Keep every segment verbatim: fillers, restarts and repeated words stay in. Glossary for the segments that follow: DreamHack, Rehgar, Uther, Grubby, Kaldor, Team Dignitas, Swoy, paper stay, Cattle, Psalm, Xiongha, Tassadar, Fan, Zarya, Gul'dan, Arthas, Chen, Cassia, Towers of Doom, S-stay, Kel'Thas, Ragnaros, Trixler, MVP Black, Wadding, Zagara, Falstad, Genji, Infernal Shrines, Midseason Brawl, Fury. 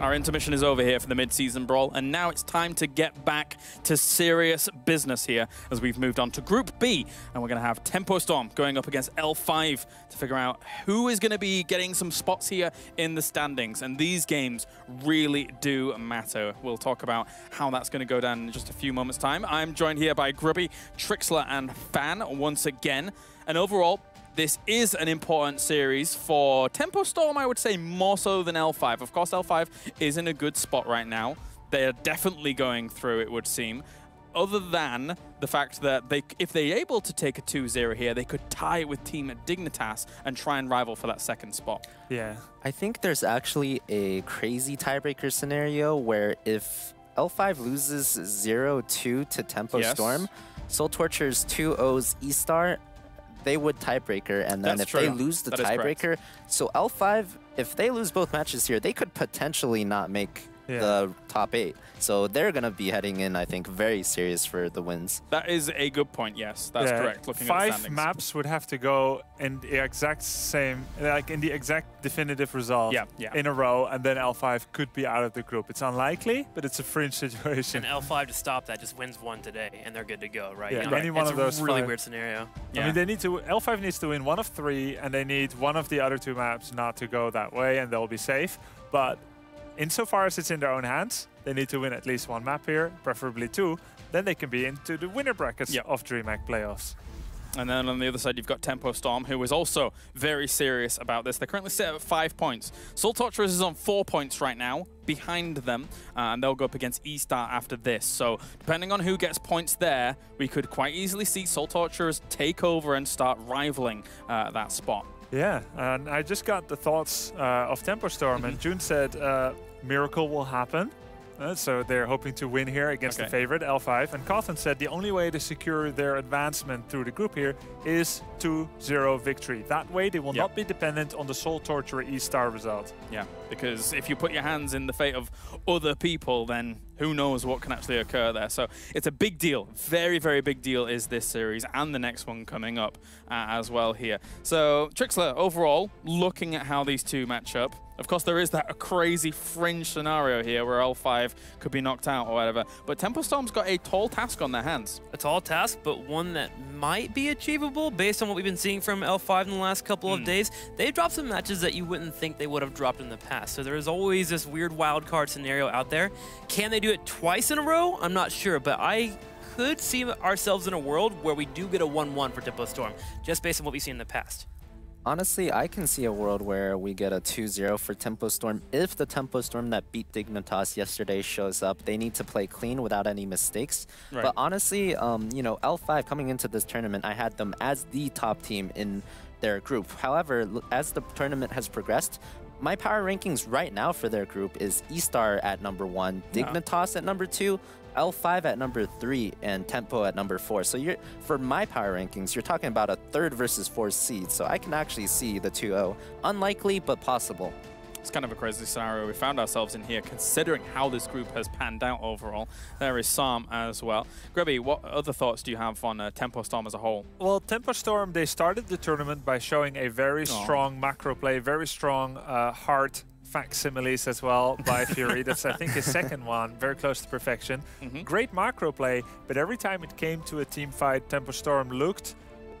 Our intermission is over here for the mid-season brawl, and now it's time to get back to serious business here as we've moved on to Group B, and we're going to have Tempo Storm going up against L five to figure out who is going to be getting some spots here in the standings, and these games really do matter. We'll talk about how that's going to go down in just a few moments' time. I'm joined here by Grubby, Trixler, and Fan once again, and overall, this is an important series for Tempo Storm, I would say, more so than L five. Of course, L five is in a good spot right now. They are definitely going through, it would seem. Other than the fact that they, if they're able to take a two zero here, they could tie it with Team Dignitas and try and rival for that second spot. Yeah. I think there's actually a crazy tiebreaker scenario where if L five loses zero two to Tempo yes. Storm, Soul Torturers two ohs E-Star, they would tiebreaker, and then That's if true. they lose the tiebreaker, so L five, if they lose both matches here, they could potentially not make yeah. the top eight. So they're going to be heading in, I think, very serious for the wins. That is a good point, yes. That's yeah. correct. Looking Five at the standings. maps would have to go in the exact same, like in the exact definitive result yeah. Yeah. in a row, and then L five could be out of the group. It's unlikely, but it's a fringe situation. And L five to stop that just wins one today, and they're good to go, right? Yeah, right. Any one it's of those a really five. weird scenario. Yeah. I mean, they need to, L five needs to win one of three, and they need one of the other two maps not to go that way, and they'll be safe. But insofar as it's in their own hands, they need to win at least one map here, preferably two. Then they can be into the winner brackets yep. of DreamHack playoffs. And then on the other side, you've got Tempo Storm, who is also very serious about this. They're currently set at five points. Soul Torturers is on four points right now, behind them, uh, and they'll go up against E-Star after this. So depending on who gets points there, we could quite easily see Soul Torturers take over and start rivaling uh, that spot. Yeah, and I just got the thoughts uh, of Tempo Storm, and June said uh, miracle will happen. Uh, so they're hoping to win here against okay. the favorite, L five. And Coffin said the only way to secure their advancement through the group here is two zero victory. That way they will yep. not be dependent on the Soul Torturer E-Star result. Yeah, because if you put your hands in the fate of other people, then who knows what can actually occur there. So it's a big deal. Very, very big deal is this series and the next one coming up uh, as well here. So Trixler, overall, looking at how these two match up, of course, there is that crazy fringe scenario here where L five could be knocked out or whatever, but Tempo Storm's got a tall task on their hands. A tall task, but one that might be achievable based on what we've been seeing from L five in the last couple mm. of days. They've dropped some matches that you wouldn't think they would have dropped in the past, so there is always this weird wild card scenario out there. Can they do it twice in a row? I'm not sure, but I could see ourselves in a world where we do get a one one for Tempo Storm, just based on what we've seen in the past. Honestly, I can see a world where we get a two zero for Tempo Storm. If the Tempo Storm that beat Dignitas yesterday shows up, they need to play clean without any mistakes. Right. But honestly, um, you know, L five coming into this tournament, I had them as the top team in their group. However, as the tournament has progressed, my power rankings right now for their group is E-Star at number one, Dignitas yeah. at number two, L five at number three, and Tempo at number four. So you're, for my power rankings, you're talking about a third versus fourth seed. So I can actually see the two oh. Unlikely, but possible. It's kind of a crazy scenario we found ourselves in here, considering how this group has panned out overall. There is Sam as well. Grubby, what other thoughts do you have on uh, Tempo Storm as a whole? Well, Tempo Storm, they started the tournament by showing a very Aww. strong macro play, very strong uh, hard facsimiles as well by Fury. That's, I think, his second one, very close to perfection. Mm-hmm. Great macro play, but every time it came to a team fight, Tempo Storm looked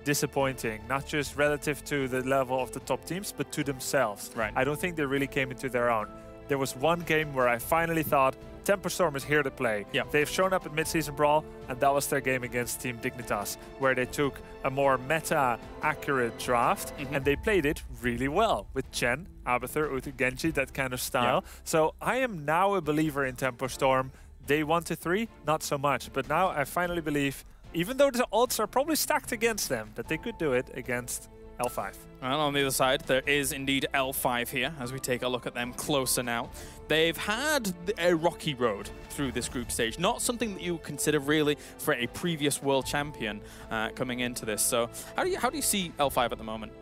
disappointing, not just relative to the level of the top teams, but to themselves. Right. I don't think they really came into their own. There was one game where I finally thought, Tempo Storm is here to play. Yep. They've shown up at Midseason Brawl, and that was their game against Team Dignitas, where they took a more meta-accurate draft, mm-hmm. and they played it really well with Chen, Abathur, Uther, Genji, that kind of style. Yep. So I am now a believer in Tempo Storm. Day one to three, not so much, but now I finally believe, even though the odds are probably stacked against them, that they could do it against L five. And on the other side, there is indeed L five here, as we take a look at them closer now. They've had a rocky road through this group stage, not something that you consider really for a previous world champion uh, coming into this. So how do you, how do you see L five at the moment?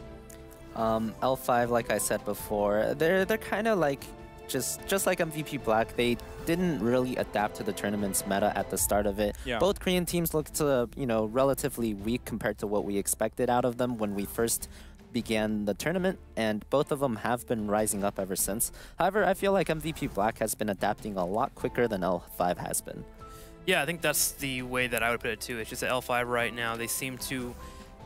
Um, L five, like I said before, they're, they're kind of like, Just, just like M V P Black, they didn't really adapt to the tournament's meta at the start of it. Yeah. Both Korean teams looked, uh, you know, relatively weak compared to what we expected out of them when we first began the tournament, and both of them have been rising up ever since. However, I feel like M V P Black has been adapting a lot quicker than L five has been. Yeah, I think that's the way that I would put it too. It's just that L five right now, they seem to,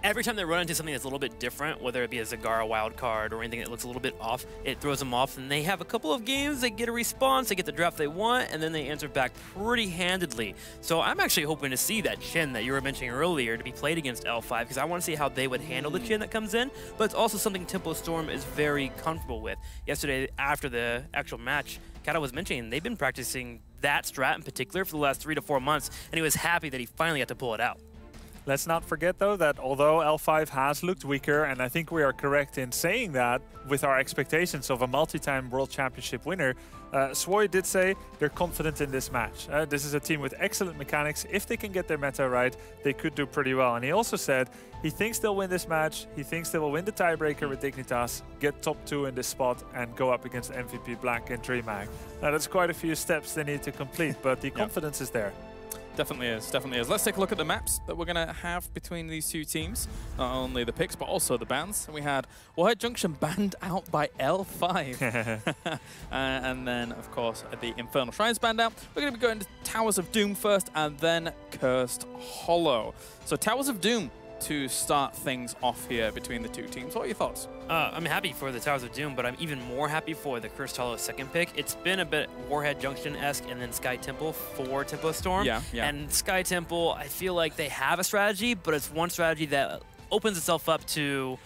every time they run into something that's a little bit different, whether it be a Zagara wildcard or anything that looks a little bit off, it throws them off, and they have a couple of games, they get a response, they get the draft they want, and then they answer back pretty handedly. So I'm actually hoping to see that Chen that you were mentioning earlier to be played against L five, because I want to see how they would handle the Chen that comes in, but it's also something Tempo Storm is very comfortable with. Yesterday, after the actual match, Cattle was mentioning they've been practicing that strat in particular for the last three to four months, and he was happy that he finally had to pull it out. Let's not forget, though, that although L five has looked weaker, and I think we are correct in saying that with our expectations of a multi-time World Championship winner, uh, Swoy did say they're confident in this match. Uh, this is a team with excellent mechanics. If they can get their meta right, they could do pretty well. And he also said he thinks they'll win this match. He thinks they will win the tiebreaker with Dignitas, get top two in this spot, and go up against M V P Black and Dreamhack. Now, that's quite a few steps they need to complete, but the confidence yep. is there. Definitely is, definitely is. Let's take a look at the maps that we're going to have between these two teams. Not only the picks, but also the bans. And we had Wyatt Junction banned out by L five. uh, and then, of course, the Infernal Shrines banned out. We're going to be going to Towers of Doom first, and then Cursed Hollow. So Towers of Doom to start things off here between the two teams. What are your thoughts? Uh, I'm happy for the Towers of Doom, but I'm even more happy for the Cursed Hollow second pick. It's been a bit Warhead Junction-esque and then Sky Temple for Tempo Storm. Yeah, yeah. And Sky Temple, I feel like they have a strategy, but it's one strategy that opens itself up to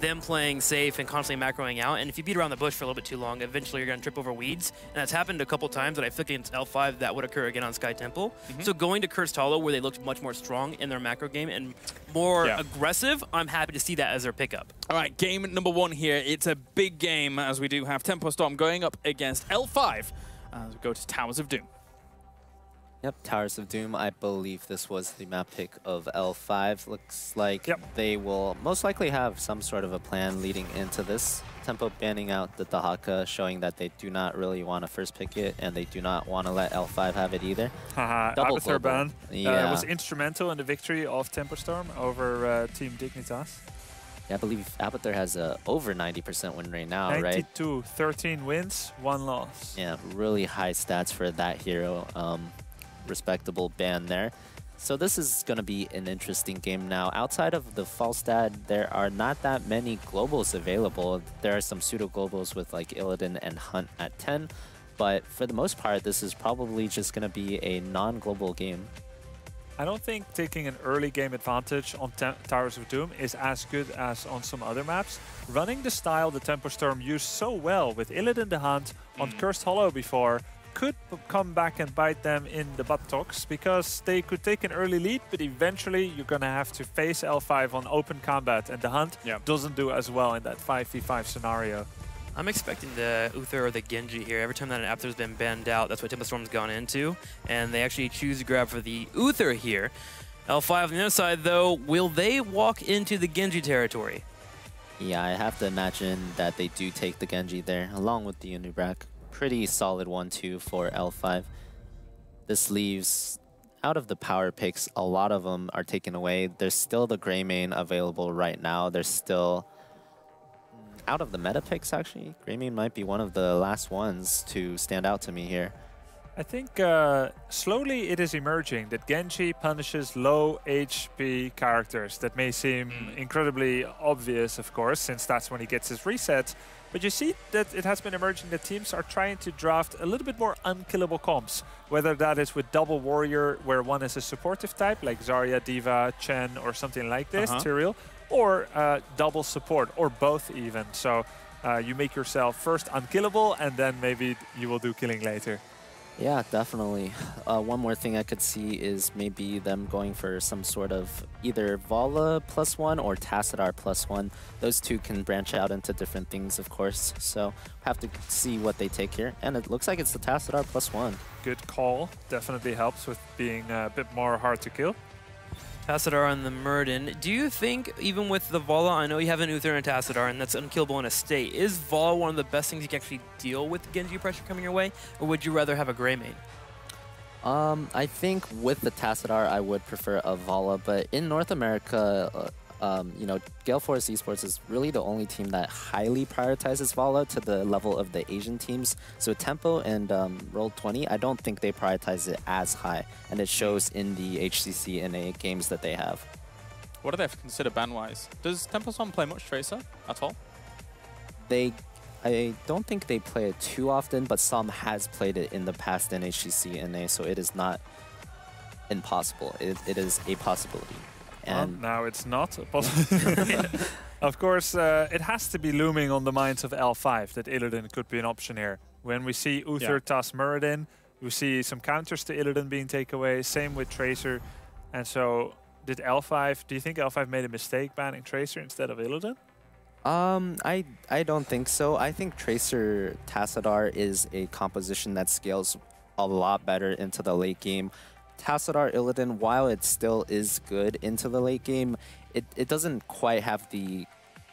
them playing safe and constantly macroing out, and if you beat around the bush for a little bit too long, eventually you're going to trip over weeds, and that's happened a couple times that I flicked against L five, that would occur again on Sky Temple. Mm-hmm. So going to Cursed Hollow, where they looked much more strong in their macro game and more yeah. aggressive, I'm happy to see that as their pickup. All right, game number one here. It's a big game, as we do have Tempo Storm going up against L five as we go to Towers of Doom. Yep, Towers of Doom. I believe this was the map pick of L five. Looks like yep. they will most likely have some sort of a plan leading into this. Tempo banning out the Dahaka, showing that they do not really want to first pick it, and they do not want to let L five have it either. Haha, Abathur ban yeah. uh, was instrumental in the victory of Tempo Storm over uh, Team Dignitas. Yeah, I believe Abathur has a over ninety percent win right now, ninety-two, right? ninety-two, thirteen wins, one loss. Yeah, really high stats for that hero. Um, respectable ban there. So this is going to be an interesting game now. Outside of the Falstad, there are not that many globals available. There are some pseudo-globals with like Illidan and Hunt at ten, but for the most part, this is probably just going to be a non-global game. I don't think taking an early game advantage on Towers of Doom is as good as on some other maps. Running the style the Tempo Storm used so well with Illidan the Hunt on mm. Cursed Hollow before, could come back and bite them in the buttocks, because they could take an early lead, but eventually you're going to have to face L five on open combat, and the Hunt yeah. doesn't do as well in that five v five scenario. I'm expecting the Uther or the Genji here. Every time that an Abathur's been banned out, that's what Tempo Storm's gone into, and they actually choose to grab for the Uther here. L five on the other side, though, will they walk into the Genji territory? Yeah, I have to imagine that they do take the Genji there, along with the Anub'arak. Pretty solid one two for L five. This leaves, out of the power picks, a lot of them are taken away. There's still the Greymane available right now. There's still, out of the meta picks actually, Greymane might be one of the last ones to stand out to me here. I think uh, slowly it is emerging that Genji punishes low H P characters. That may seem mm. incredibly obvious, of course, since that's when he gets his resets. But you see that it has been emerging that teams are trying to draft a little bit more unkillable comps, whether that is with double warrior, where one is a supportive type, like Zarya, D.Va, Chen, or something like this, uh-huh. Tyrael, or uh, double support, or both even. So uh, you make yourself first unkillable, and then maybe you will do killing later. Yeah, definitely. Uh, one more thing I could see is maybe them going for some sort of either Valla plus one or Tassadar plus one. Those two can branch out into different things, of course. So have to see what they take here. And it looks like it's the Tassadar plus one. Good call. Definitely helps with being a bit more hard to kill. Tassadar on the Muradin. Do you think, even with the Valla, I know you have an Uther and Tassadar, and that's unkillable in a state, is Valla one of the best things you can actually deal with Genji pressure coming your way, or would you rather have a Greymane? Um, I think with the Tassadar, I would prefer a Valla, but in North America, uh, um, you know, Gale Force Esports is really the only team that highly prioritizes Valla to the level of the Asian teams. So Tempo and um, Roll twenty, I don't think they prioritize it as high, and it shows in the H C C N A games that they have. What do they consider ban-wise? Does Tempo Storm play much Tracer at all? They, I don't think they play it too often, but some has played it in the past in H C C N A, so it is not impossible. It, it is a possibility. And well, now it's not a possibility. Of course, uh, it has to be looming on the minds of L five that Illidan could be an option here. When we see Uther, yeah. Tas, Muradin, we see some counters to Illidan being taken away, same with Tracer. And so did L five, do you think L five made a mistake banning Tracer instead of Illidan? Um, I, I don't think so. I think Tracer Tassadar is a composition that scales a lot better into the late game. Tassadar Illidan, while it still is good into the late game, it, it doesn't quite have the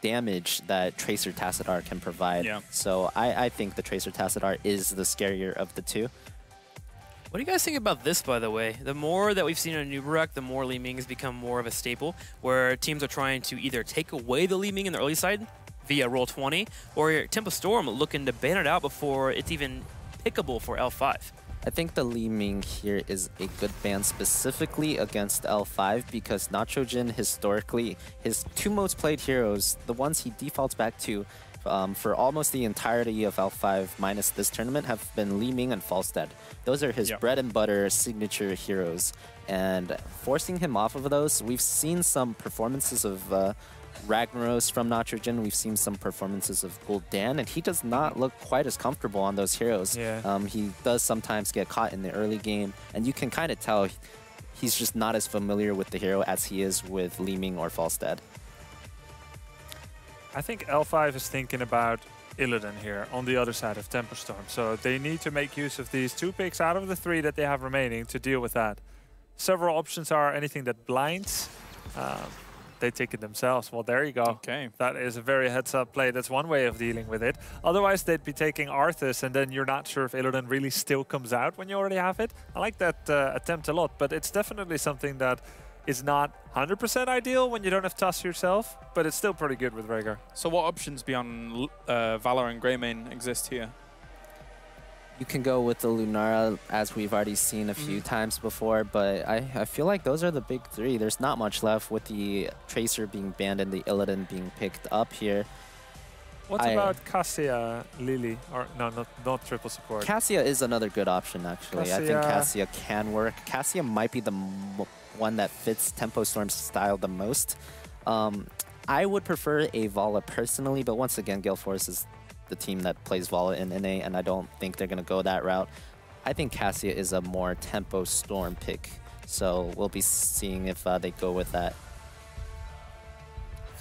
damage that Tracer Tassadar can provide. Yeah. So I, I think the Tracer Tassadar is the scarier of the two. What do you guys think about this, by the way? The more that we've seen in Anub'arak, the more Li Ming has become more of a staple, where teams are trying to either take away the Li Ming in the early side via Roll twenty, or Tempo Storm looking to ban it out before it's even pickable for L five. I think the Li Ming here is a good ban specifically against L five because Nachojin, historically, his two most played heroes, the ones he defaults back to um, for almost the entirety of L five minus this tournament, have been Li Ming and Falstead. Those are his yep. bread and butter signature heroes. And forcing him off of those, we've seen some performances of uh, Ragnaros from Nachojin, we've seen some performances of Gul'dan, and he does not look quite as comfortable on those heroes. Yeah. Um, he does sometimes get caught in the early game, and you can kind of tell he's just not as familiar with the hero as he is with Li Ming or Falstead. I think L five is thinking about Illidan here on the other side of Tempo Storm, so they need to make use of these two picks out of the three that they have remaining to deal with that. Several options are anything that blinds, um, they take it themselves. Well, there you go. Okay. That is a very heads-up play. That's one way of dealing with it. Otherwise, they'd be taking Arthas, and then you're not sure if Illidan really still comes out when you already have it. I like that uh, attempt a lot, but it's definitely something that is not one hundred percent ideal when you don't have Tuss yourself, but it's still pretty good with Rehgar. So what options beyond uh, Valor and Greymane exist here? You can go with the Lunara, as we've already seen a few mm. times before, but I, I feel like those are the big three. There's not much left with the Tracer being banned and the Illidan being picked up here. What I, about Cassia, Lily? Or, no, not, not triple support. Cassia is another good option, actually. Cassia. I think Cassia can work. Cassia might be the m one that fits Tempo Storm's style the most. Um, I would prefer a Valla personally, but once again, Gale Force is the team that plays Valla in N A, and I don't think they're going to go that route. I think Cassia is a more Tempo Storm pick, so we'll be seeing if uh, they go with that.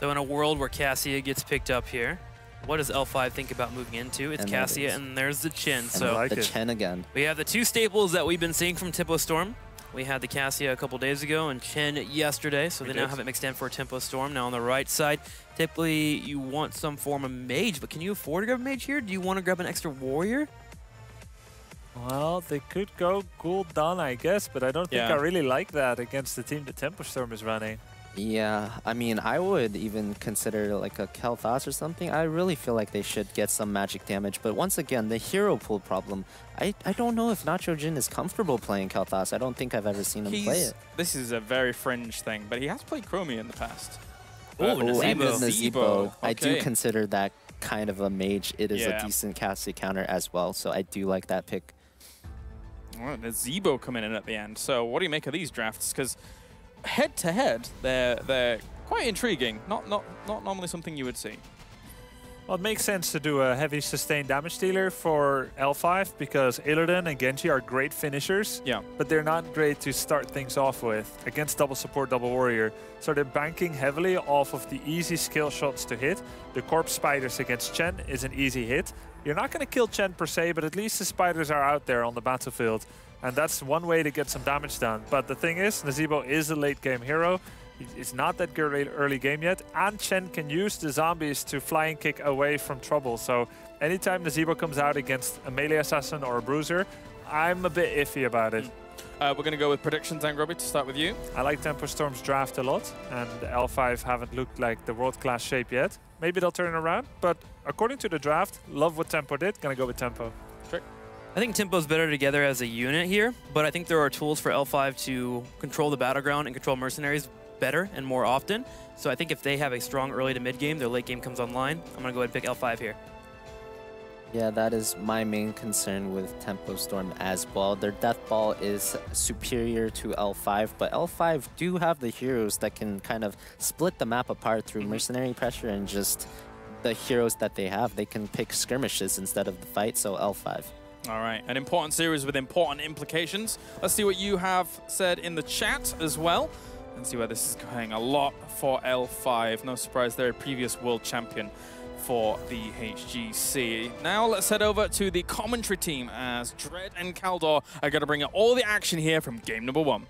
So in a world where Cassia gets picked up here, what does L five think about moving into? It's and Cassia, it and there's the Chen. And so like the it. Chen again. We have the two staples that we've been seeing from Tempo Storm. We had the Cassia a couple days ago and Chen yesterday, so we they did. now have it mixed in for Tempo Storm. Now on the right side, typically you want some form of mage, but can you afford to grab a mage here? Do you want to grab an extra warrior? Well, they could go Gul'dan, I guess, but I don't yeah. think I really like that against the team that Tempo Storm is running. Yeah, I mean, I would even consider like a Kel'Thas or something. I really feel like they should get some magic damage. But once again, the hero pool problem. I, I don't know if Nachojin is comfortable playing Kel'Thas. I don't think I've ever seen him He's, play it. This is a very fringe thing, but he has played Chromie in the past. Oh, and Nazeebo. Okay. I do consider that kind of a mage. It is yeah. a decent Cassie counter as well, so I do like that pick. Well, Nazeebo coming in at the end. So what do you make of these drafts? Because head to head, they're they're quite intriguing. Not not not normally something you would see. Well, it makes sense to do a heavy sustained damage dealer for L five because Illidan and Genji are great finishers. Yeah. But they're not great to start things off with against double support, double warrior. So they're banking heavily off of the easy skill shots to hit. The corpse spiders against Chen is an easy hit. You're not going to kill Chen per se, but at least the spiders are out there on the battlefield. And that's one way to get some damage done. But the thing is, Nazeebo is a late game hero. It's not that good early game yet. And Chen can use the zombies to fly and kick away from trouble. So anytime Nazeebo comes out against a melee assassin or a bruiser, I'm a bit iffy about it. Uh, we're going to go with predictions and Grubby to start with you. I like Tempo Storm's draft a lot, and L five haven't looked like the world-class shape yet. Maybe they'll turn around, but according to the draft, love what Tempo did, going to go with Tempo. Trick. I think Tempo's better together as a unit here, but I think there are tools for L five to control the battleground and control mercenaries better and more often. So I think if they have a strong early to mid game, their late game comes online. I'm going to go ahead and pick L five here. Yeah, that is my main concern with Tempo Storm as well. Their death ball is superior to L five, but L five do have the heroes that can kind of split the map apart through mercenary pressure and just the heroes that they have. They can pick skirmishes instead of the fight, so L five. All right, an important series with important implications. Let's see what you have said in the chat as well, and see where this is going. A lot for L five. No surprise, they're a previous world champion for the H G C. Now let's head over to the commentary team as Dredd and Kaldor are going to bring all the action here from game number one.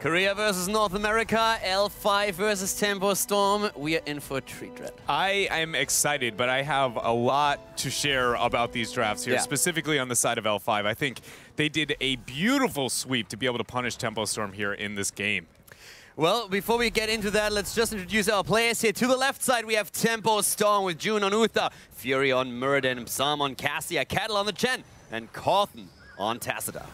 Korea versus North America, L five versus Tempo Storm. We are in for a treat, Dredd. I am excited, but I have a lot to share about these drafts here, yeah. Specifically on the side of L five. I think they did a beautiful sweep to be able to punish Tempo Storm here in this game. Well, before we get into that, let's just introduce our players here. To the left side, we have Tempo Storm with June on Uther, Fury on Muradin, Psalm on Cassia, Cattle on the Chen, and Corthen on Tassadar.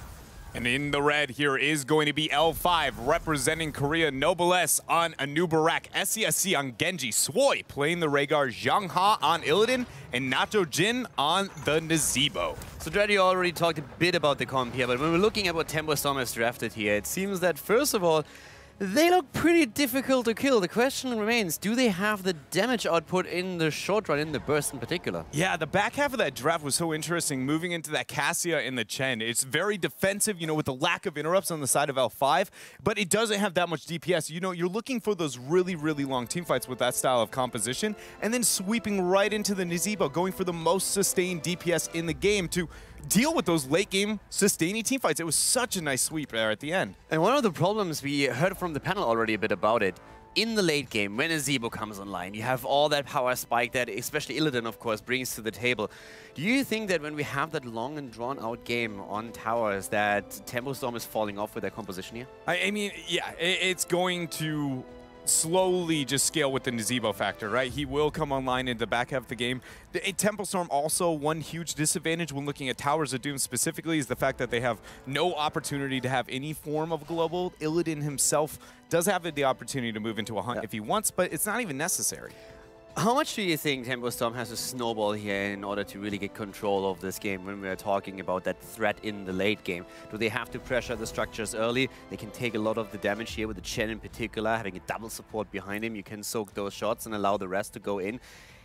And in the red here is going to be L five representing Korea, Noblesse on Anub'arak, S E S C on Genji, Swoy playing the Rehgar, Xiongha on Illidan, and Nachojin on the Nazeebo. So Dredd, you already talked a bit about the comp here, but when we're looking at what Tempo Storm has drafted here, it seems that first of all, they look pretty difficult to kill. The question remains, do they have the damage output in the short run, in the burst in particular? Yeah, the back half of that draft was so interesting, moving into that Cassia and the Chen. It's very defensive, you know, with the lack of interrupts on the side of L five, but it doesn't have that much D P S. You know, you're looking for those really, really long teamfights with that style of composition, and then sweeping right into the Nazeebo, going for the most sustained D P S in the game to deal with those late-game sustaining teamfights. It was such a nice sweep there at the end. And one of the problems we heard from the panel already a bit about it, in the late game, when Nazeebo comes online, you have all that power spike that especially Illidan, of course, brings to the table. Do you think that when we have that long and drawn-out game on towers, that Tempo Storm is falling off with their composition here? I, I mean, yeah, it, it's going to slowly just scale with the Nazeebo factor, right? He will come online in the back half of the game. The, Tempo Storm also, one huge disadvantage when looking at Towers of Doom specifically is the fact that they have no opportunity to have any form of global. Illidan himself does have the opportunity to move into a hunt yeah. if he wants, but it's not even necessary. How much do you think Tempo Storm has to snowball here in order to really get control of this game when we're talking about that threat in the late game? Do they have to pressure the structures early? They can take a lot of the damage here with the Chen in particular, having a double support behind him. You can soak those shots and allow the rest to go in.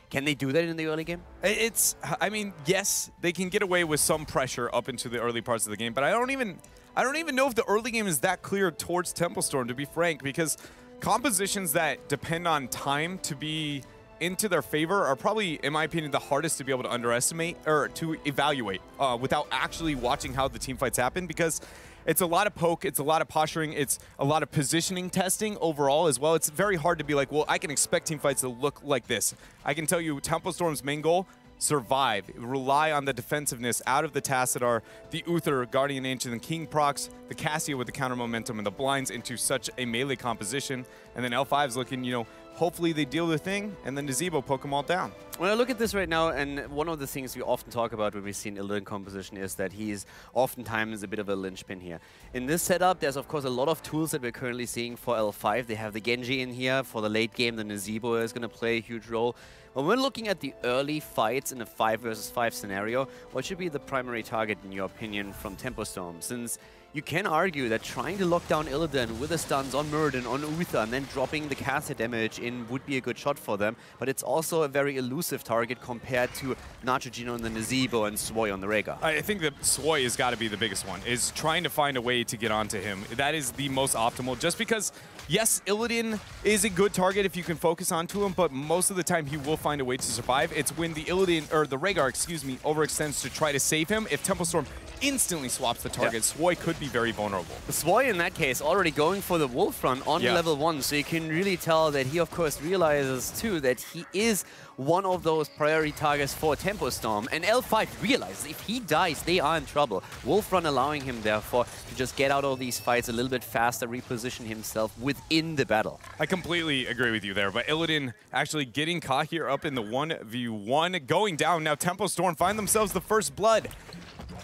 Can they do that in the early game? It's, I mean, yes, they can get away with some pressure up into the early parts of the game, but I don't even, I don't even know if the early game is that clear towards Tempo Storm, to be frank, because compositions that depend on time to be into their favor are probably, in my opinion, the hardest to be able to underestimate or to evaluate uh, without actually watching how the team fights happen, because it's a lot of poke, it's a lot of posturing, it's a lot of positioning testing overall as well. It's very hard to be like, well, I can expect team fights to look like this. I can tell you Tempo Storm's main goal, survive, rely on the defensiveness out of the Tassadar, the Uther, Guardian Ancient, and King procs, the Cassia with the counter momentum and the blinds into such a melee composition. And then L five's looking, you know, hopefully they deal their thing, and then Nazeebo poke them all down. When I look at this right now, and one of the things we often talk about when we see an Illidan composition is that he is oftentimes a bit of a linchpin here. In this setup, there's of course a lot of tools that we're currently seeing for L five. They have the Genji in here for the late game. The Nazeebo is going to play a huge role. When we're looking at the early fights in a five versus five scenario, what should be the primary target, in your opinion, from Tempo Storm? Since you can argue that trying to lock down Illidan with the stuns on Muradin, on Uther, and then dropping the Cassia damage in would be a good shot for them, but it's also a very elusive target compared to Nachojin on the Nazeebo and Swoy on the Rehgar. I think that Swoy has got to be the biggest one, is trying to find a way to get onto him. That is the most optimal, just because, yes, Illidan is a good target if you can focus onto him, but most of the time he will find a way to survive. It's when the Illidan, or the Rehgar, excuse me, overextends to try to save him. If Tempo Storm instantly swaps the target, yeah. Swoy could could be very vulnerable. Swoy, in that case, already going for the Wolf Run on yeah. level one, so you can really tell that he, of course, realizes, too, that he is one of those priority targets for Tempo Storm. And L five realizes if he dies, they are in trouble. Wolf Run allowing him, therefore, to just get out of these fights a little bit faster, reposition himself within the battle. I completely agree with you there, but Illidan actually getting caught here up in the one v one, going down. Now Tempo Storm find themselves the first blood.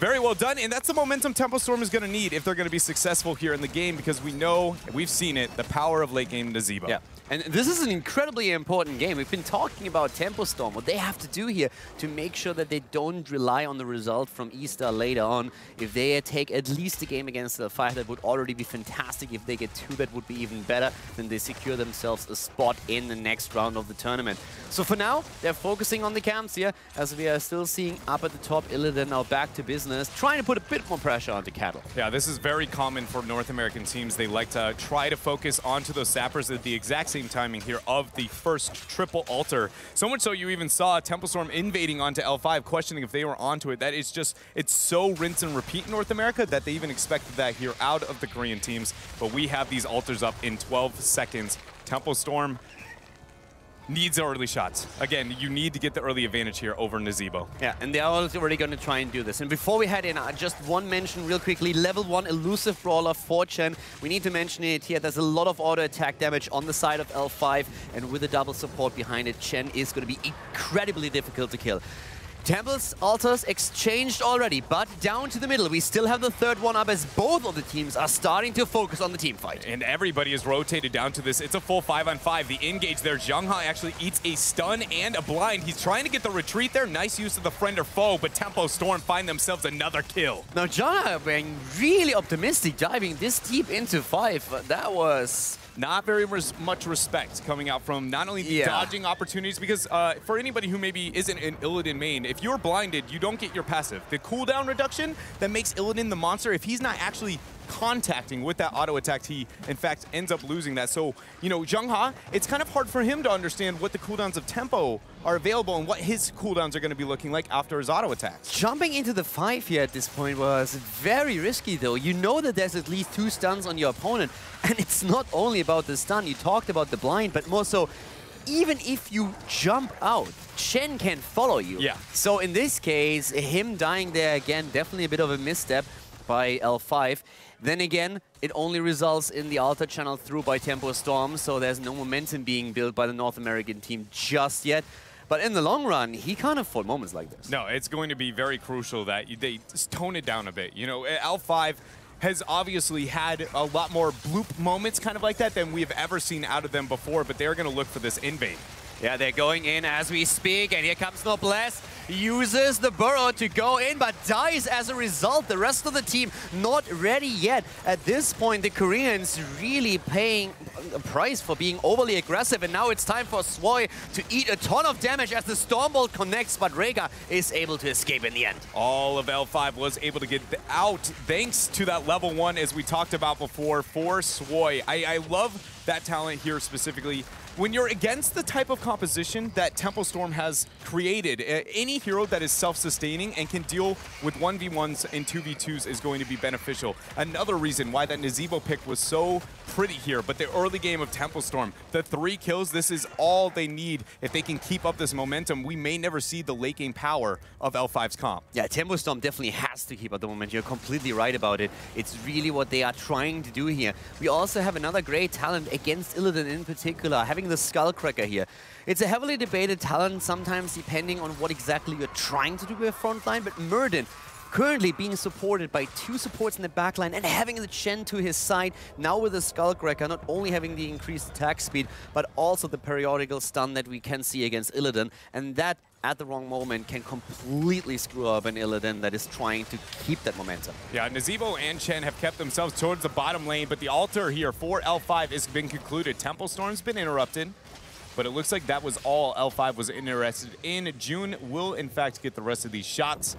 Very well done, and that's the momentum Tempo Storm is going to need if they're going to be successful here in the game, because we know, we've seen it, the power of late game Nazeebo. Yeah. And this is an incredibly important game. We've been talking about Tempo Storm, what they have to do here to make sure that they don't rely on the result from E-Star later on. If they take at least a game against L five, that would already be fantastic. If they get two, that would be even better. Then they secure themselves a spot in the next round of the tournament. So for now, they're focusing on the camps here, as we are still seeing up at the top, Illidan now back to business, trying to put a bit more pressure onto Cattle. Yeah, this is very common for North American teams. They like to try to focus onto those sappers at the exact same same timing here of the first triple altar. So much so you even saw Tempo Storm invading onto L five, questioning if they were onto it. That is just, it's so rinse and repeat in North America that they even expected that here out of the Korean teams. But we have these altars up in twelve seconds. Tempo Storm needs early shots. Again, you need to get the early advantage here over Nazeebo. Yeah, and they are already going to try and do this. And before we head in, uh, just one mention real quickly. Level one elusive brawler for Chen. We need to mention it here. There's a lot of auto attack damage on the side of L five. And with the double support behind it, Chen is going to be incredibly difficult to kill. Temple's altars exchanged already, but down to the middle. We still have the third one up as both of the teams are starting to focus on the team fight. And everybody is rotated down to this. It's a full five on five. The engage there, Xiongha actually eats a stun and a blind. He's trying to get the retreat there. Nice use of the friend or foe, but Tempo Storm find themselves another kill. Now, Xiongha being really optimistic, diving this deep into five. That was... not very res much respect coming out from not only the yeah. dodging opportunities, because uh, for anybody who maybe isn't an Illidan main, if you're blinded, you don't get your passive. The cooldown reduction that makes Illidan the monster, if he's not actually contacting with that auto attack, he in fact ends up losing that. So, you know, Xiongha, it's kind of hard for him to understand what the cooldowns of Tempo are available and what his cooldowns are going to be looking like after his auto attacks. Jumping into the five here at this point was very risky, though. You know that there's at least two stuns on your opponent, and it's not only about the stun. You talked about the blind, but more so, even if you jump out, Chen can follow you. Yeah. So in this case, him dying there again, definitely a bit of a misstep by L five. Then again, it only results in the altar channel through by Tempo Storm, so there's no momentum being built by the North American team just yet. But in the long run, he can't afford moments like this. No, it's going to be very crucial that they just tone it down a bit. You know, L five has obviously had a lot more bloop moments kind of like that than we've ever seen out of them before, but they're going to look for this invade. Yeah, they're going in as we speak, and here comes Noblesse. Uses the burrow to go in, but dies as a result. The rest of the team not ready yet. At this point, the Koreans really paying a price for being overly aggressive, and now it's time for Swoy to eat a ton of damage as the Stormbolt connects, but Rehgar is able to escape in the end. All of L five was able to get out thanks to that level one, as we talked about before, for Swoy. I, I love that talent here specifically. When you're against the type of composition that Tempo Storm has created, any hero that is self-sustaining and can deal with one v ones and two v twos is going to be beneficial. Another reason why that Nazeebo pick was so pretty here, but the early game of Tempo Storm, the three kills, this is all they need. If they can keep up this momentum, we may never see the late game power of L five's comp. Yeah, Tempo Storm definitely has to keep up the momentum. You're completely right about it. It's really what they are trying to do here. We also have another great talent against Illidan in particular, having the Skullcracker here. It's a heavily debated talent, sometimes depending on what exactly you're trying to do with frontline, but Muradin currently being supported by two supports in the backline and having the Chen to his side, now with the Skullcracker, not only having the increased attack speed, but also the periodical stun that we can see against Illidan, and that at the wrong moment can completely screw up an Illidan that is trying to keep that momentum. Yeah, Nazeebo and Chen have kept themselves towards the bottom lane, but the altar here for L five has been concluded. Tempo Storm's been interrupted, but it looks like that was all L five was interested in. June will, in fact, get the rest of these shots.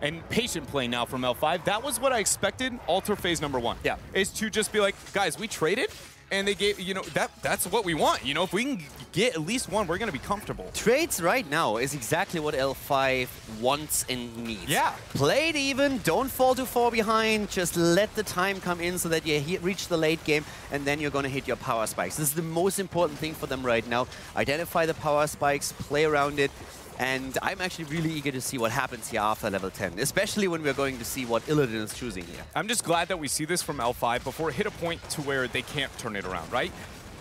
And patient play now from L five. That was what I expected, altar phase number one. Yeah. Is to just be like, guys, we traded. and they gave, you know, that that's what we want. You know, if we can get at least one, we're going to be comfortable. Trades right now is exactly what L five wants and needs. Yeah. Play it even, don't fall too far behind, just let the time come in so that you hit, reach the late game, and then you're going to hit your power spikes. This is the most important thing for them right now. Identify the power spikes, play around it, and I'm actually really eager to see what happens here after level ten, especially when we're going to see what Illidan is choosing here. I'm just glad that we see this from L five before it hit a point to where they can't turn it around, right?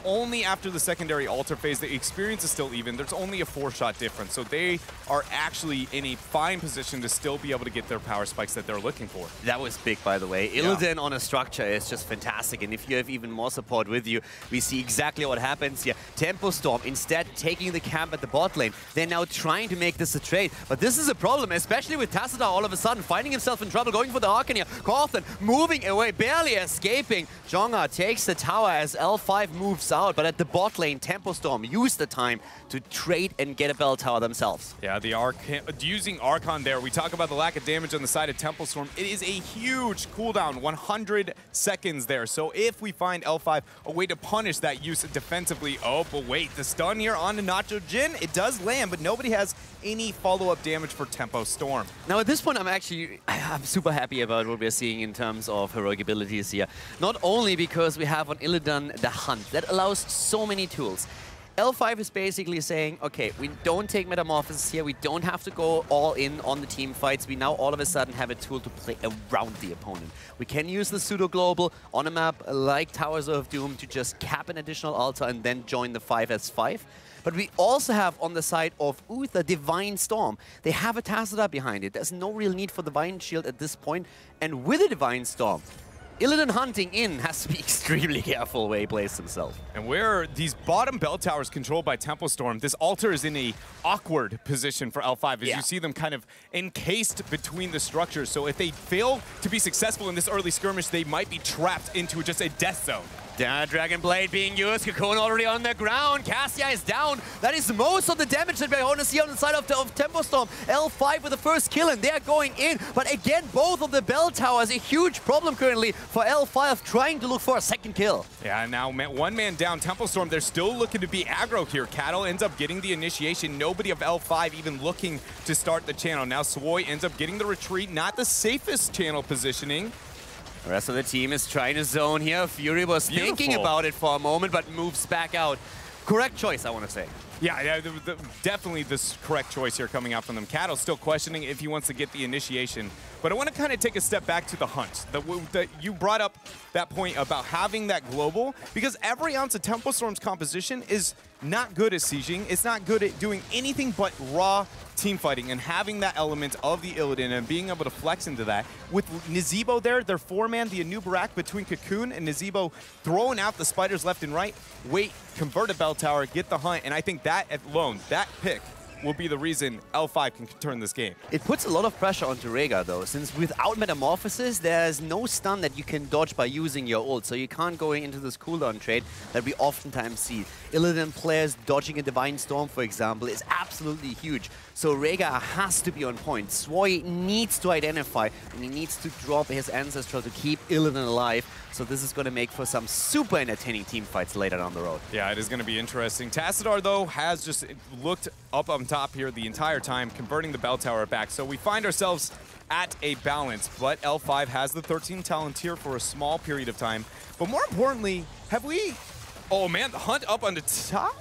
Only after the secondary altar phase, the experience is still even. There's only a four-shot difference, so they are actually in a fine position to still be able to get their power spikes that they're looking for. That was big, by the way. Illidan yeah. on a structure is just fantastic, and if you have even more support with you, we see exactly what happens here. Tempo Storm instead taking the camp at the bot lane. They're now trying to make this a trade, but this is a problem, especially with Tassadar all of a sudden finding himself in trouble, going for the Arcan here. Corthan moving away, barely escaping. Xiongha takes the tower as L five moves out, but at the bot lane, Tempo Storm used the time to trade and get a bell tower themselves. Yeah, the Arcan, using Arcan there, we talk about the lack of damage on the side of Tempo Storm. It is a huge cooldown, one hundred seconds there. So if we find L five a way to punish that use defensively, oh, but wait, the stun here on Nachojin, it does land, but nobody has any follow-up damage for Tempo Storm. Now at this point, I'm actually, I'm super happy about what we're seeing in terms of heroic abilities here. Not only because we have on Illidan the Hunt, that allows so many tools. L five is basically saying, okay, we don't take metamorphosis here, we don't have to go all in on the team fights, we now all of a sudden have a tool to play around the opponent. We can use the pseudo-global on a map like Towers of Doom to just cap an additional altar and then join the five S five. But we also have on the side of Uther, Divine Storm. They have a Tassadar behind it, there's no real need for the Divine Shield at this point, and with a Divine Storm, Illidan hunting in has to be extremely careful where he plays himself. And where these bottom bell towers controlled by Tempo Storm, this altar is in a awkward position for L five as yeah. you see them kind of encased between the structures. So if they fail to be successful in this early skirmish, they might be trapped into just a death zone. Down, Dragon Blade being used, Cocoon already on the ground, Cassia is down. That is most of the damage that we're going to see on the side of, of Tempo Storm. L five with the first kill and they are going in, but again, both of the bell towers, a huge problem currently for L five trying to look for a second kill. Yeah, now man, one man down, Tempo Storm, they're still looking to be aggro here. Cattle ends up getting the initiation, nobody of L five even looking to start the channel. Now Swoy ends up getting the retreat, not the safest channel positioning. The rest of the team is trying to zone here. Fury was Beautiful. thinking about it for a moment, but moves back out. Correct choice, I want to say. Yeah, yeah the, the, definitely the correct choice here coming out from them. Cattle still questioning if he wants to get the initiation. But I want to kind of take a step back to the hunt. The, the, you brought up that point about having that global, because every ounce of Tempo Storm's composition is not good at sieging. It's not good at doing anything but raw team fighting, and having that element of the Illidan and being able to flex into that. With Nazeebo there, their four-man, the Anub'arak between Cocoon and Nazeebo, throwing out the spiders left and right. Wait, convert a bell tower, get the hunt, and I think that alone, that pick, will be the reason L five can turn this game. It puts a lot of pressure onto Rehgar though, since without Metamorphosis, there's no stun that you can dodge by using your ult, so you can't go into this cooldown trade that we oftentimes see. Illidan players dodging a Divine Storm, for example, is absolutely huge. So Rehgar has to be on point. Swoy needs to identify, and he needs to drop his Ancestral to keep Illidan alive. So this is going to make for some super entertaining team fights later down the road. Yeah, it is going to be interesting. Tassadar though has just looked up on top here the entire time, converting the bell tower back. So we find ourselves at a balance, but L five has the thirteen talent here for a small period of time. But more importantly, have we... Oh man, the hunt up on the top?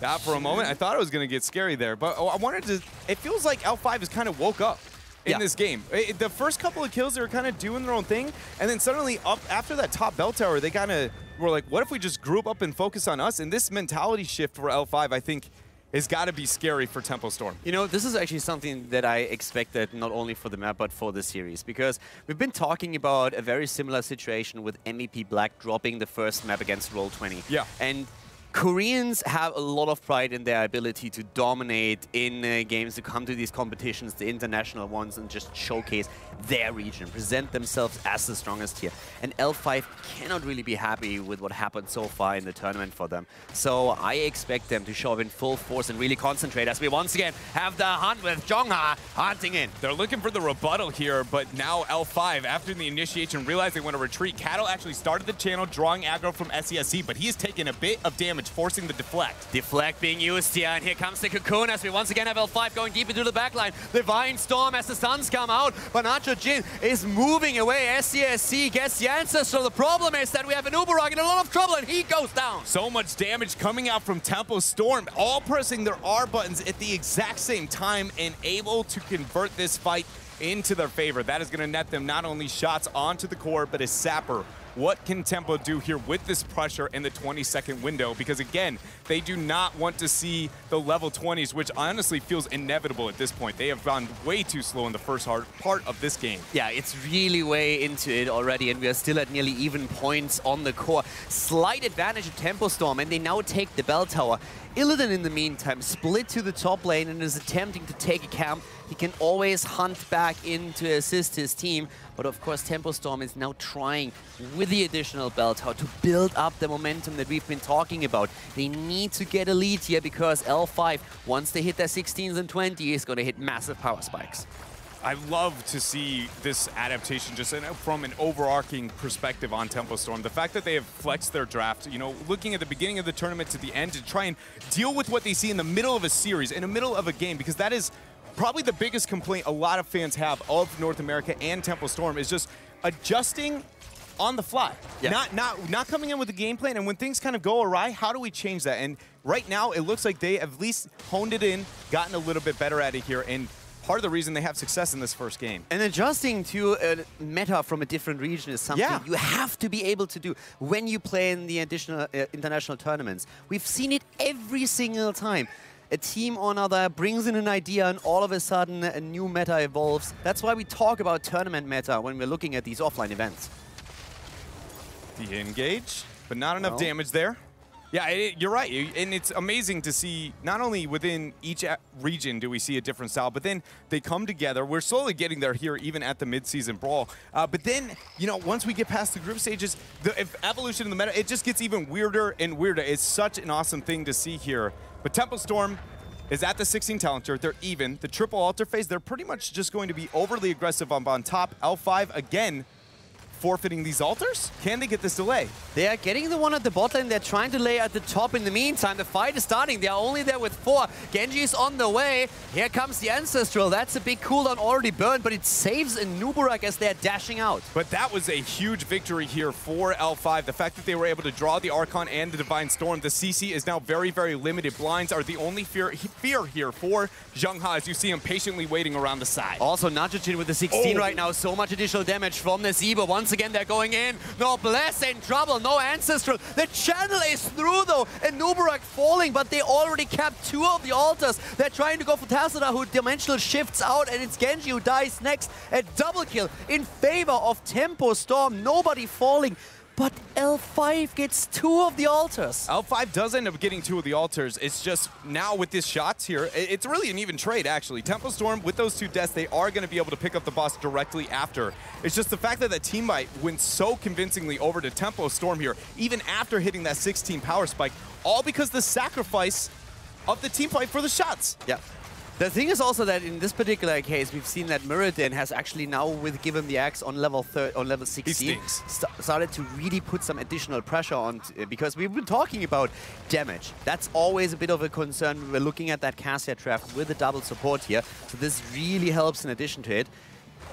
That for a moment, I thought it was going to get scary there, but I wanted to... It feels like L five has kind of woke up in yeah. this game. It, the first couple of kills, they were kind of doing their own thing, and then suddenly up after that top bell tower, they kind of were like, what if we just group up and focus on us? And this mentality shift for L five, I think, it's got to be scary for Tempo Storm. You know, this is actually something that I expected not only for the map, but for the series, because we've been talking about a very similar situation with M V P Black dropping the first map against Roll twenty. Yeah. And Koreans have a lot of pride in their ability to dominate in uh, games, to come to these competitions, the international ones, and just showcase their region, present themselves as the strongest here. And L five cannot really be happy with what happened so far in the tournament for them. So I expect them to show up in full force and really concentrate, as we once again have the hunt with Xiongha hunting in. They're looking for the rebuttal here, but now L five, after the initiation, realized they want to retreat. Cattle actually started the channel, drawing aggro from S E S C, but he's taken a bit of damage, forcing the deflect. Deflect being used here, and here comes the cocoon as we once again have L five going deep into the backline. Divine Storm as the suns come out, but Nachojin is moving away. S E S C gets the answer, so the problem is that we have Anub'arak in a lot of trouble, and he goes down. So much damage coming out from Tempo Storm, all pressing their R buttons at the exact same time and able to convert this fight into their favor. That is going to net them not only shots onto the core, but a sapper. What can Tempo do here with this pressure in the twenty second window? Because again, they do not want to see the level twenties, which honestly feels inevitable at this point. They have gone way too slow in the first hard part of this game. Yeah, it's really way into it already, and we are still at nearly even points on the core. Slight advantage of Tempo Storm, and they now take the bell tower. Illidan, in the meantime, split to the top lane and is attempting to take a camp. He can always hunt back in to assist his team, but of course Tempo Storm is now trying, with the additional bell tower, to build up the momentum that we've been talking about. They need to get a lead here, because L five, once they hit their sixteens and twenties, is going to hit massive power spikes. I love to see this adaptation just from an overarching perspective on Tempo Storm. The fact that they have flexed their draft, you know, looking at the beginning of the tournament to the end to try and deal with what they see in the middle of a series, in the middle of a game, because that is probably the biggest complaint a lot of fans have of North America and Tempo Storm, is just adjusting on the fly. Yeah. Not, not, not coming in with a game plan, and when things kind of go awry, how do we change that? And right now, it looks like they at least honed it in, gotten a little bit better at it here, and part of the reason they have success in this first game. And adjusting to a meta from a different region is something yeah. you have to be able to do when you play in the additional uh, international tournaments. We've seen it every single time. A team or another brings in an idea, and all of a sudden a new meta evolves. That's why we talk about tournament meta when we're looking at these offline events. The engage, but not enough well. damage there. Yeah, it, you're right, and it's amazing to see, not only within each region do we see a different style, but then they come together. We're slowly getting there here, even at the Midseason Brawl. Uh, but then, you know, once we get past the group stages, the if evolution in the meta, it just gets even weirder and weirder. It's such an awesome thing to see here. But Tempo Storm is at the sixteen talent tier, they're even. The triple altar phase, they're pretty much just going to be overly aggressive on, on top. L five, again, forfeiting these altars? Can they get this delay? They are getting the one at the bot lane. They're trying to lay at the top. In the meantime, the fight is starting. They are only there with four. Genji is on the way. Here comes the Ancestral. That's a big cooldown already burned, but it saves Anub'arak as they're dashing out. But that was a huge victory here for L five. The fact that they were able to draw the Archon and the Divine Storm. The C C is now very, very limited. Blinds are the only fear, fear here for Xiongha, as you see him patiently waiting around the side. Also, Nachojin with the sixteen oh. right now. So much additional damage from Nazeebo. Once again, they're going in. Noblesse in trouble, no Ancestral. The channel is through, though. Anub'arak falling, but they already capped two of the altars. They're trying to go for Tassadar, who dimensional shifts out, and it's Genji who dies next. A double kill in favor of Tempo Storm. Nobody falling, but L five gets two of the altars. L five does end up getting two of the altars. It's just now with these shots here, it's really an even trade, actually. Tempo Storm, with those two deaths, they are going to be able to pick up the boss directly after. It's just the fact that that team fight went so convincingly over to Tempo Storm here, even after hitting that sixteen power spike, all because the sacrifice of the team fight for the shots. Yeah. The thing is also that in this particular case, we've seen that Muradin has actually now, with Given the Axe on level third, on level sixteen, st started to really put some additional pressure on, t because we've been talking about damage. That's always a bit of a concern. We're looking at that Cassia trap with the double support here, so this really helps in addition to it.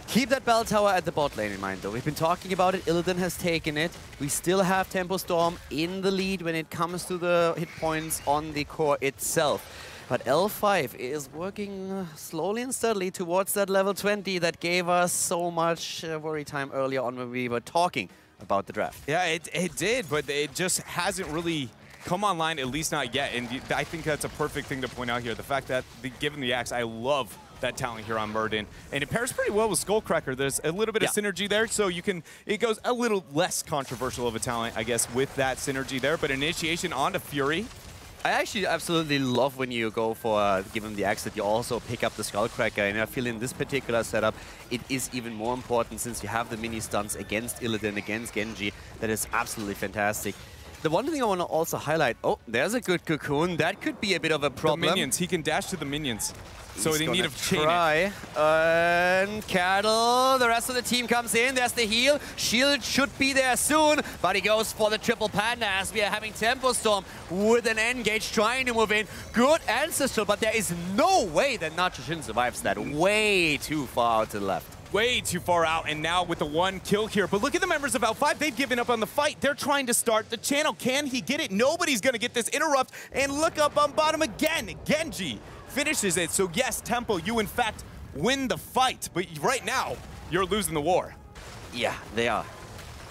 Keep that bell tower at the bot lane in mind, though. We've been talking about it. Illidan has taken it. We still have Tempo Storm in the lead when it comes to the hit points on the core itself. But L five is working slowly and steadily towards that level twenty that gave us so much worry time earlier on when we were talking about the draft. Yeah, it, it did, but it just hasn't really come online, at least not yet. And I think that's a perfect thing to point out here. The fact that the Given the Axe, I love that talent here on Muradin. And it pairs pretty well with Skullcracker. There's a little bit yeah. of synergy there, so you can, it goes a little less controversial of a talent, I guess, with that synergy there. But initiation onto Fury. I actually absolutely love when you go for uh, give him the axe that you also pick up the Skullcracker, and I feel in this particular setup it is even more important since you have the mini stunts against Illidan, against Genji. That is absolutely fantastic. The one thing I want to also highlight, oh, there's a good cocoon. That could be a bit of a problem. The minions, he can dash to the minions. So they need to try. And Cattle, the rest of the team comes in. There's the heal. Shield should be there soon, but he goes for the triple panda as we are having Tempo Storm with an engage trying to move in. Good ancestral, but there is no way that Nachojin survives that. Way too far out to the left. Way too far out, and now with the one kill here. But look at the members of L five. They've given up on the fight. They're trying to start the channel. Can he get it? Nobody's going to get this interrupt. And look up on bottom again. Genji finishes it. So yes, Tempo, you in fact win the fight. But right now, you're losing the war. Yeah, they are.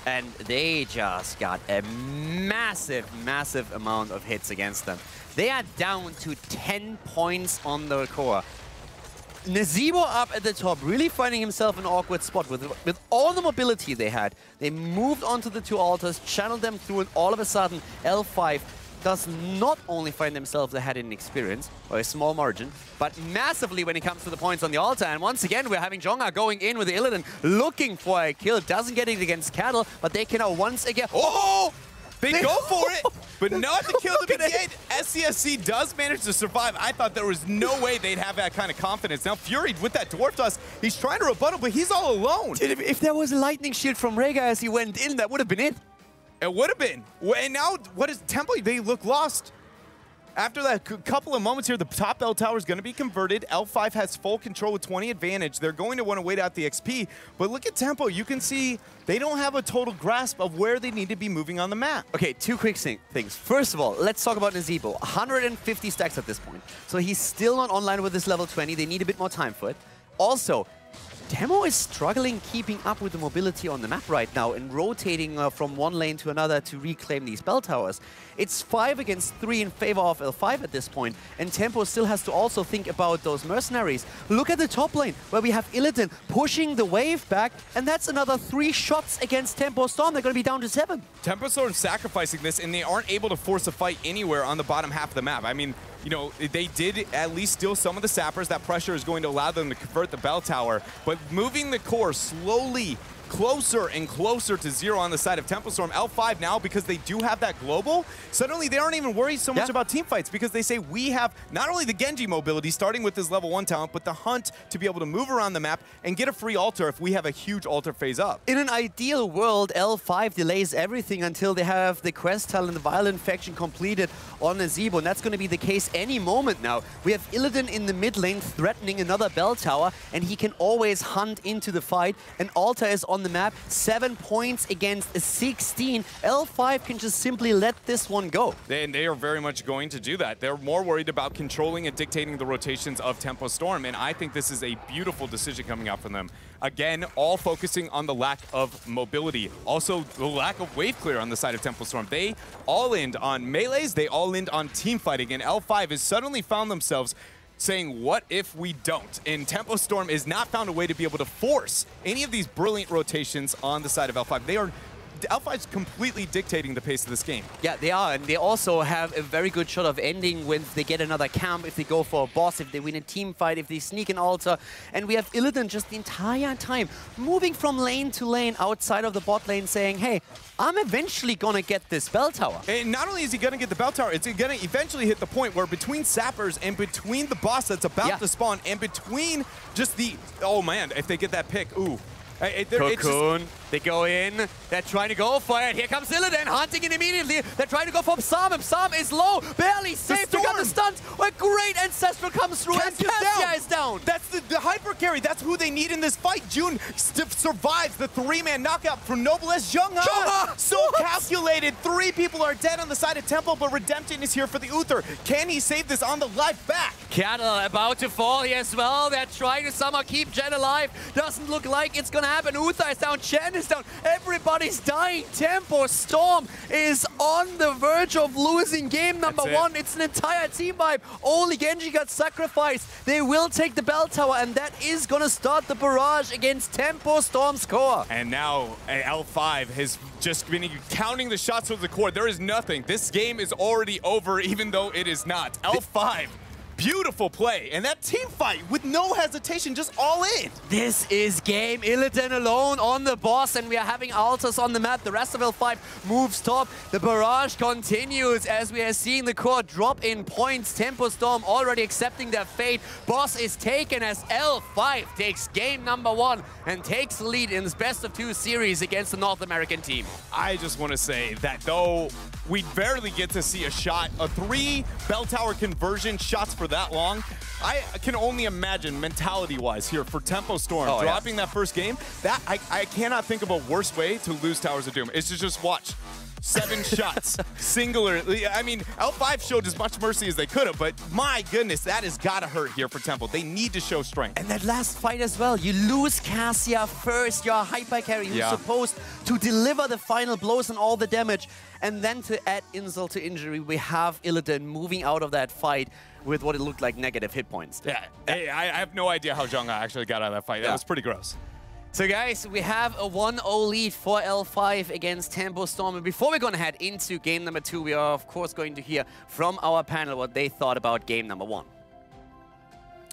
And they just got a massive, massive amount of hits against them. They are down to ten points on the core. Nazeebo up at the top, really finding himself in an awkward spot. With, with all the mobility they had, they moved onto the two altars, channeled them through, and all of a sudden, L five does not only find themselves ahead in experience, or a small margin, but massively when it comes to the points on the altar. And once again, we're having Xiongha going in with Illidan, looking for a kill. Doesn't get it against Cattle, but they can now once again... Oh! They, they go for it, but not to kill them again. S E S C does manage to survive. I thought there was no way they'd have that kind of confidence. Now Fury with that Dwarf Dust, he's trying to rebuttal, but he's all alone. Dude, if, if there was a lightning shield from Rehgar as he went in, that would have been it. It would have been. And now, what is Temple? They look lost. After that couple of moments here, the top L tower is going to be converted. L five has full control with twenty advantage. They're going to want to wait out the X P. But look at Tempo. You can see they don't have a total grasp of where they need to be moving on the map. Okay, two quick things. First of all, let's talk about Nazeebo. one hundred fifty stacks at this point. So he's still not online with this level twenty. They need a bit more time for it. Also, Tempo is struggling keeping up with the mobility on the map right now and rotating uh, from one lane to another to reclaim these bell towers. It's five against three in favor of L five at this point, and Tempo still has to also think about those mercenaries. Look at the top lane, where we have Illidan pushing the wave back, and that's another three shots against Tempo Storm. They're going to be down to seven. Tempo Storm sacrificing this, and they aren't able to force a fight anywhere on the bottom half of the map. I mean, you know, they did at least steal some of the sappers. That pressure is going to allow them to convert the bell tower. But moving the core slowly closer and closer to zero on the side of Tempo Storm. L five now, because they do have that global, suddenly they aren't even worried so much yeah. about team fights, because they say we have not only the Genji mobility, starting with his level one talent, but the hunt to be able to move around the map and get a free altar if we have a huge altar phase up. In an ideal world, L five delays everything until they have the quest talent, the Violent Faction completed on Nazeebo, and that's going to be the case any moment now. We have Illidan in the mid lane threatening another bell tower, and he can always hunt into the fight, and altar is on the map, seven points against sixteen. L five can just simply let this one go. And they are very much going to do that. They're more worried about controlling and dictating the rotations of Tempo Storm, and I think this is a beautiful decision coming out from them. Again, all focusing on the lack of mobility. Also, the lack of wave clear on the side of Tempo Storm. They all end on melees, they all end on team fighting, and L five has suddenly found themselves saying, what if we don't? And Tempo Storm has not found a way to be able to force any of these brilliant rotations on the side of L five. They are, L five's completely dictating the pace of this game. Yeah, they are, and they also have a very good shot of ending when they get another camp, if they go for a boss, if they win a team fight, if they sneak an altar. And we have Illidan just the entire time moving from lane to lane outside of the bot lane saying, hey, I'm eventually going to get this bell tower. And not only is he going to get the bell tower, it's going to eventually hit the point where between sappers and between the boss that's about yeah. to spawn and between just the, oh man, if they get that pick, ooh. It, Cocoon, just... they go in, they're trying to go for it. Here comes Illidan, hunting it immediately. They're trying to go for Psalm. Psalm is low, barely safe. They got the stunt. A great Ancestral comes through, Cass and Cassia down. is down. That's the, the hyper carry. That's who they need in this fight. June survives the three-man knockout from Noblesse. Xiongha, so what? calculated. Three people are dead on the side of Tempo, but Redemption is here for the Uther. Can he save this on the life back? Cattle about to fall here as well. They're trying to somehow keep Chen alive. Doesn't look like it's going to happen. Uther is down. Chen is down. Everybody's dying. Tempo Storm is on the verge of losing game number That's one. It. It's an entire team vibe. Only Genji got sacrificed. They will take the bell tower, and that is going to start the barrage against Tempo Storm's core. And now L five has just been counting the shots of the core. There is nothing. This game is already over, even though it is not. L five. Beautiful play, and that team fight with no hesitation, just all in. This is game. Illidan alone on the boss, and we are having Altus on the map. The rest of L five moves top. The barrage continues as we are seeing the core drop in points. Tempo Storm already accepting their fate. Boss is taken as L five takes game number one and takes the lead in this best of two series against the North American team. I just want to say that though we barely get to see a shot, a three bell tower conversion shots for that long, I can only imagine mentality-wise here for Tempo Storm oh, dropping yeah. that first game. That I, I cannot think of a worse way to lose Towers of Doom. It's to just watch seven shots singularly. I mean, L five showed as much mercy as they could have, but my goodness, that has got to hurt here for Tempo. They need to show strength. And that last fight as well, you lose Cassia first, your hyper carry who's yeah. supposed to deliver the final blows and all the damage. And then to add insult to injury, we have Illidan moving out of that fight with what it looked like negative hit points. Yeah, hey, I have no idea how Xiongha actually got out of that fight. That yeah. was pretty gross. So guys, we have a one oh lead for L five against Tempo Storm. And before we're going to head into game number two, we are of course going to hear from our panel what they thought about game number one.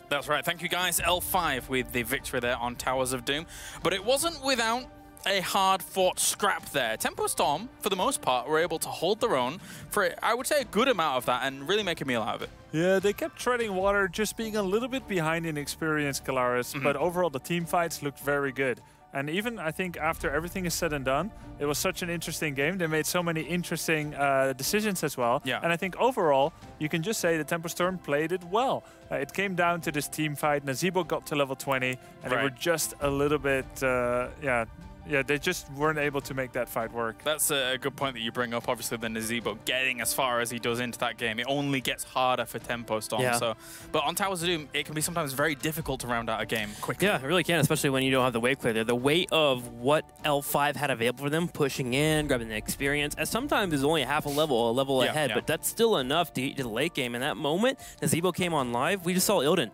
That's right. Thank you guys. L five with the victory there on Towers of Doom. But it wasn't without a hard-fought scrap there. Tempo Storm, for the most part, were able to hold their own for, I would say, a good amount of that and really make a meal out of it. Yeah, they kept treading water, just being a little bit behind in experience, Galaris. Mm-hmm. But overall, the team fights looked very good. And even, I think, after everything is said and done, it was such an interesting game. They made so many interesting uh, decisions as well. Yeah. And I think overall, you can just say the Tempo Storm played it well. Uh, it came down to this team fight. Nazeebo got to level twenty, and right. they were just a little bit, uh, yeah, Yeah, they just weren't able to make that fight work. That's a good point that you bring up. Obviously, the Nazeebo getting as far as he does into that game, it only gets harder for Tempo Storm. Yeah. So, but on Towers of Doom, it can be sometimes very difficult to round out a game quickly. Yeah, it really can, especially when you don't have the weight clear there. The weight of what L five had available for them, pushing in, grabbing the experience, as sometimes is only half a level, a level yeah, ahead, yeah. but that's still enough to get to the late game. In that moment, Nazeebo came on live. We just saw Illidan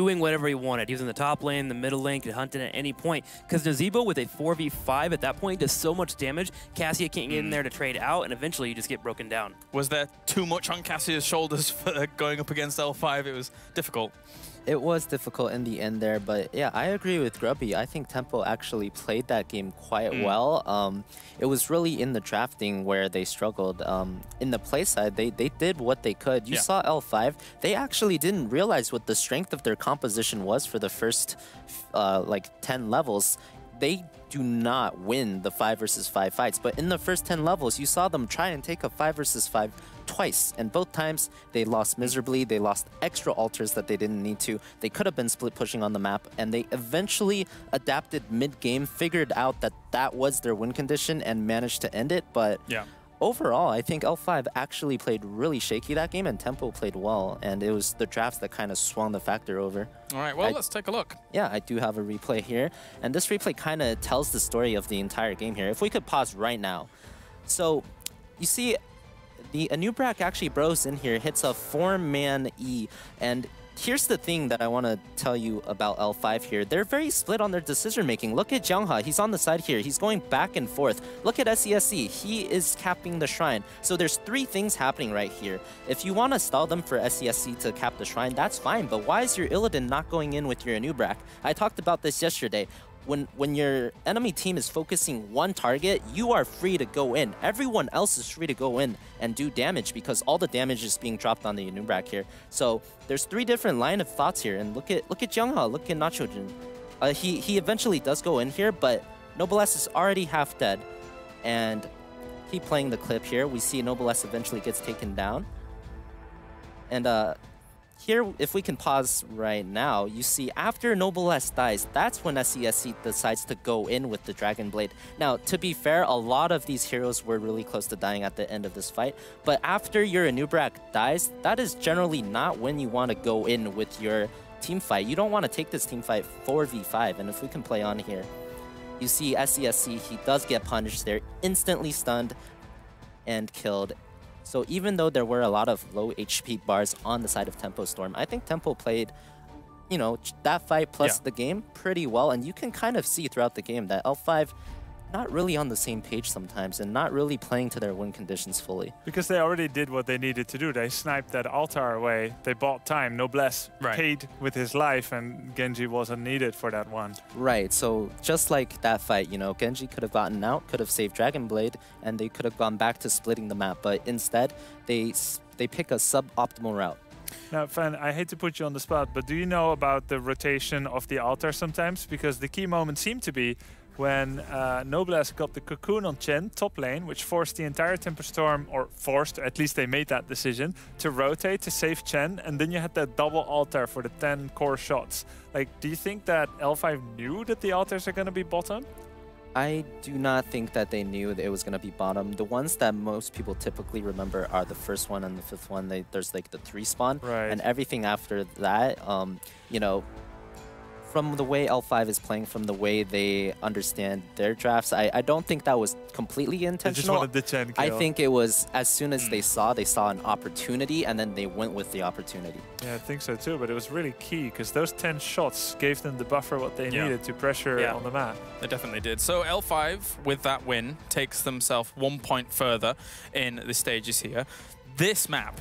doing whatever he wanted. He was in the top lane, the middle lane, could hunt in at any point. Because Nazeebo with a four v five at that point does so much damage, Cassia can't get in there to trade out, and eventually you just get broken down. Was there too much on Cassia's shoulders for going up against L five? It was difficult. It was difficult in the end there, but yeah, I agree with Grubby. I think Tempo actually played that game quite mm. well. Um, it was really in the drafting where they struggled. Um, in the play side, they, they did what they could. You yeah. saw L five, they actually didn't realize what the strength of their composition was for the first uh, like ten levels. They do not win the five versus five fights, but in the first ten levels, you saw them try and take a five versus five twice, and both times they lost miserably. They lost extra altars that they didn't need to. They could have been split pushing on the map, and they eventually adapted mid-game, figured out that that was their win condition, and managed to end it. But yeah. overall, I think L five actually played really shaky that game, and Tempo played well, and it was the drafts that kind of swung the factor over. All right, well, I, let's take a look. Yeah, I do have a replay here, and this replay kind of tells the story of the entire game here. If we could pause right now. So, you see, the Anub'arak actually bros in here, hits a four-man E, and here's the thing that I want to tell you about L five here. They're very split on their decision-making. Look at Xiongha. He's on the side here. He's going back and forth. Look at S E S C. He is capping the shrine. So there's three things happening right here. If you want to stall them for S E S C to cap the shrine, that's fine. But why is your Illidan not going in with your Anub'arak? I talked about this yesterday. When, when your enemy team is focusing one target, you are free to go in. Everyone else is free to go in and do damage because all the damage is being dropped on the Anub'arak here. So there's three different line of thoughts here. And look at look at Xiongha, look at Nachojin. Uh, he, he eventually does go in here, but Noblesse is already half dead. And keep playing the clip here. We see Noblesse eventually gets taken down. And uh... here, if we can pause right now, you see after Noblesse dies, that's when S E S C decides to go in with the Dragon Blade. Now, to be fair, a lot of these heroes were really close to dying at the end of this fight, but after your Anub'arak dies, that is generally not when you want to go in with your team fight. You don't want to take this team fight four v five, and if we can play on here, You see S E S C, he does get punished there, instantly stunned and killed. So even though there were a lot of low H P bars on the side of Tempo Storm, I think Tempo played, you know, that fight plus yeah. the game pretty well. And you can kind of see throughout the game that L five not really on the same page sometimes and not really playing to their win conditions fully. Because they already did what they needed to do. They sniped that altar away. They bought time. Noblesse right. paid with his life, and Genji wasn't needed for that one. Right, so just like that fight, you know, Genji could have gotten out, could have saved Dragonblade, and they could have gone back to splitting the map, but instead they, they pick a suboptimal route. Now, Fan, I hate to put you on the spot, but do you know about the rotation of the altar sometimes? Because the key moment seemed to be when uh, Noblesse got the cocoon on Chen, top lane, which forced the entire Tempo Storm, or forced, at least they made that decision, to rotate to save Chen, and then you had that double altar for the ten core shots. Like, do you think that L five knew that the altars are gonna be bottom? I do not think that they knew that it was gonna be bottom. The ones that most people typically remember are the first one and the fifth one. They, there's like the three spawn, right. and everything after that, um, you know, from the way L five is playing, from the way they understand their drafts, I, I don't think that was completely intentional. I just wanted the Chen kill. I think it was as soon as mm. they saw, they saw an opportunity, and then they went with the opportunity. Yeah, I think so too, but it was really key, because those ten shots gave them the buffer what they yeah. needed to pressure yeah. on the map. They definitely did. So L five, with that win, takes themselves one point further in the stages here. This map,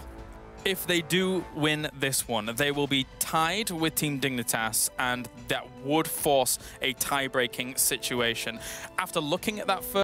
if they do win this one, they will be tied with Team Dignitas, and that would force a tie-breaking situation. After looking at that first